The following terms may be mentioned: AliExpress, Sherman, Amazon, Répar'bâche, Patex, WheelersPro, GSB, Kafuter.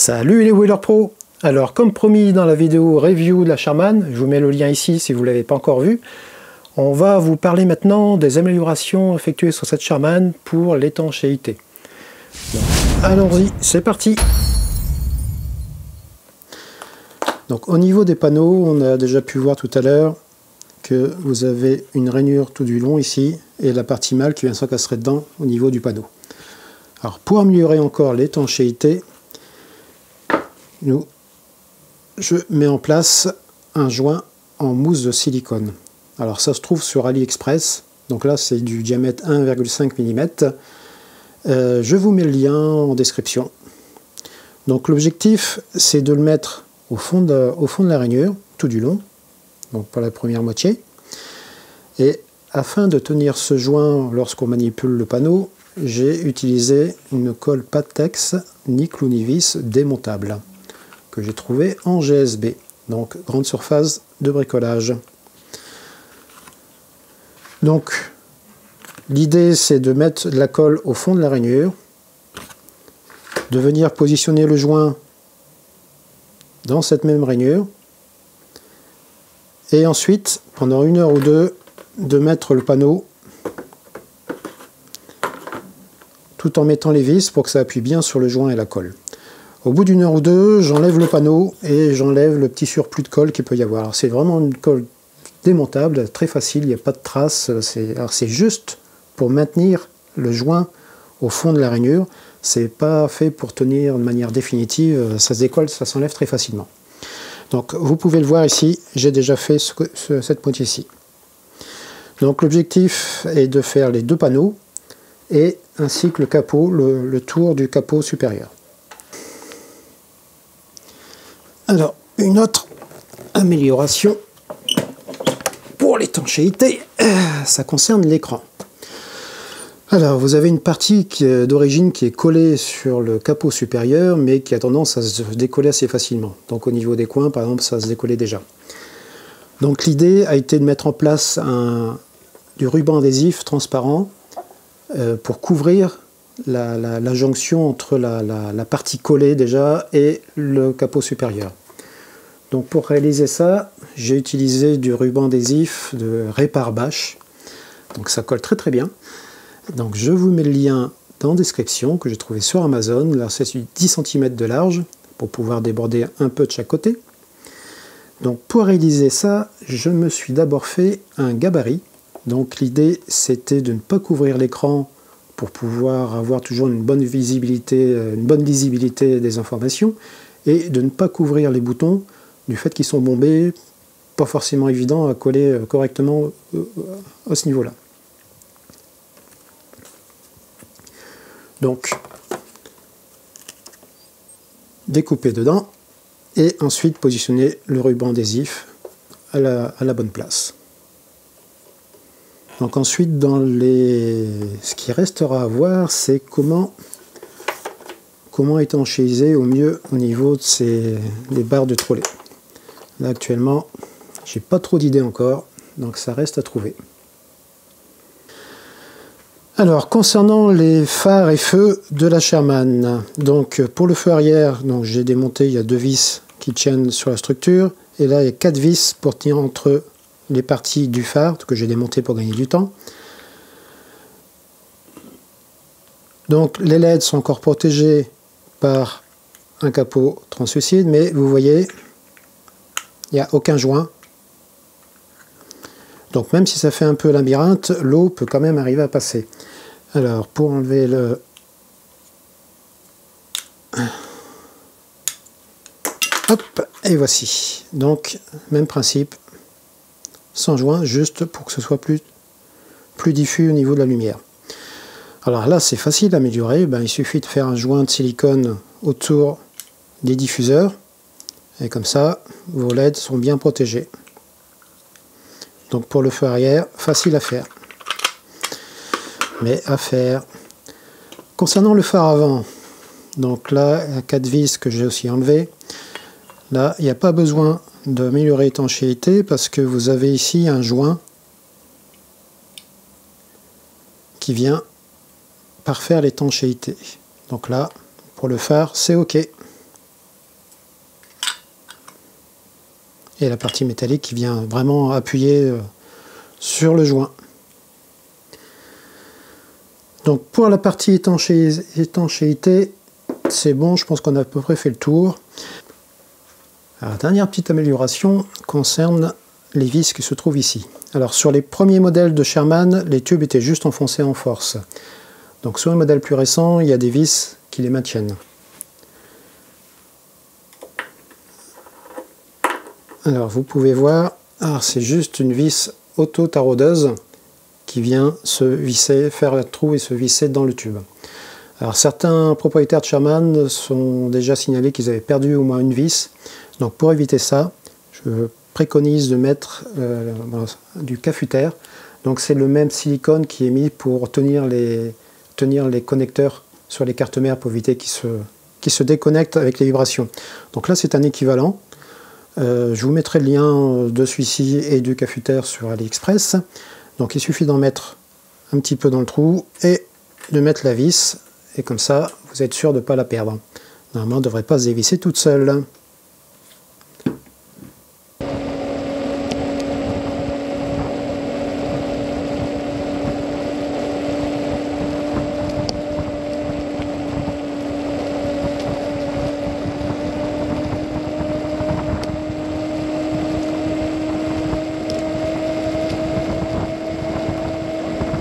Salut les Wheelers Pro! Alors comme promis dans la vidéo review de la Sherman, je vous mets le lien ici si vous ne l'avez pas encore vu, on va vous parler maintenant des améliorations effectuées sur cette Sherman pour l'étanchéité. Allons-y, c'est parti! Donc au niveau des panneaux, on a déjà pu voir tout à l'heure que vous avez une rainure tout du long ici et la partie mâle qui vient s'encastrer dedans au niveau du panneau. Alors pour améliorer encore l'étanchéité, je mets en place un joint en mousse de silicone. Alors ça se trouve sur AliExpress, donc là c'est du diamètre 1,5 mm. Je vous mets le lien en description. Donc l'objectif c'est de le mettre au fond de la rainure, tout du long, donc pour la première moitié. Et afin de tenir ce joint lorsqu'on manipule le panneau, j'ai utilisé une colle Patex ni clou ni vis démontable que j'ai trouvé en GSB, donc grande surface de bricolage. Donc l'idée c'est de mettre de la colle au fond de la rainure, de venir positionner le joint dans cette même rainure, et ensuite pendant une heure ou deux de mettre le panneau tout en mettant les vis pour que ça appuie bien sur le joint et la colle. Au bout d'une heure ou deux, j'enlève le panneau et j'enlève le petit surplus de colle qu'il peut y avoir. C'est vraiment une colle démontable, très facile, il n'y a pas de traces. C'est juste pour maintenir le joint au fond de la rainure. C'est pas fait pour tenir de manière définitive, ça se décolle, ça s'enlève très facilement. Donc vous pouvez le voir ici, j'ai déjà fait cette moitié-ci. Donc l'objectif est de faire les deux panneaux et ainsi que le capot, le tour du capot supérieur. Alors, une autre amélioration pour l'étanchéité, ça concerne l'écran. Alors, vous avez une partie d'origine qui est collée sur le capot supérieur, mais qui a tendance à se décoller assez facilement. Donc au niveau des coins, par exemple, ça se décollait déjà. Donc l'idée a été de mettre en place du ruban adhésif transparent pour couvrir la jonction entre la partie collée déjà et le capot supérieur. Donc pour réaliser ça, j'ai utilisé du ruban adhésif de Répar'bâche. Donc ça colle très très bien. Donc je vous mets le lien dans la description que j'ai trouvé sur Amazon. Là c'est 10 cm de large pour pouvoir déborder un peu de chaque côté. Donc pour réaliser ça, je me suis d'abord fait un gabarit. Donc l'idée c'était de ne pas couvrir l'écran pour pouvoir avoir toujours une bonne lisibilité des informations, et de ne pas couvrir les boutons du fait qu'ils sont bombés, pas forcément évident à coller correctement à ce niveau-là. Donc, découper dedans, et ensuite positionner le ruban adhésif à la bonne place. Donc ensuite, ce qui restera à voir, c'est comment étanchéiser au mieux au niveau de des barres de trolley. Là actuellement, j'ai pas trop d'idées encore, donc ça reste à trouver. Alors concernant les phares et feux de la Sherman, donc pour le feu arrière, donc j'ai démonté, il y a 2 vis qui tiennent sur la structure, et là il y a 4 vis pour tenir entre eux les parties du phare que j'ai démonté pour gagner du temps. Donc les LED sont encore protégés par un capot translucide, mais vous voyez, il n'y a aucun joint. Donc même si ça fait un peu labyrinthe, l'eau peut quand même arriver à passer. Alors pour enlever hop, et voici. Donc même principe. Sans joint, juste pour que ce soit plus diffus au niveau de la lumière. Alors là c'est facile à améliorer, il suffit de faire un joint de silicone autour des diffuseurs, et comme ça vos LED sont bien protégés. Donc pour le feu arrière, facile à faire. Concernant le phare avant, donc là il y a 4 vis que j'ai aussi enlevées. Là il n'y a pas besoin d'améliorer l'étanchéité parce que vous avez ici un joint qui vient parfaire l'étanchéité. Donc là, pour le phare, c'est OK. et la partie métallique qui vient vraiment appuyer sur le joint. Donc pour la partie étanchéité, c'est bon, je pense qu'on a à peu près fait le tour. Alors, la dernière petite amélioration concerne les vis qui se trouvent ici. Alors sur les premiers modèles de Sherman, les tubes étaient juste enfoncés en force. Donc sur les modèles plus récents, il y a des vis qui les maintiennent. Alors vous pouvez voir, c'est juste une vis auto-taraudeuse qui vient se visser, faire un trou et se visser dans le tube. Alors certains propriétaires de Sherman sont déjà signalés qu'ils avaient perdu au moins une vis. Donc pour éviter ça, je préconise de mettre du Kafuter. Donc c'est le même silicone qui est mis pour tenir les connecteurs sur les cartes mères pour éviter qu'ils se déconnectent avec les vibrations. Donc là c'est un équivalent. Je vous mettrai le lien de celui-ci et du Kafuter sur AliExpress. Donc il suffit d'en mettre un petit peu dans le trou et de mettre la vis. Et comme ça, vous êtes sûr de ne pas la perdre. Normalement, elle ne devrait pas se dévisser toute seule.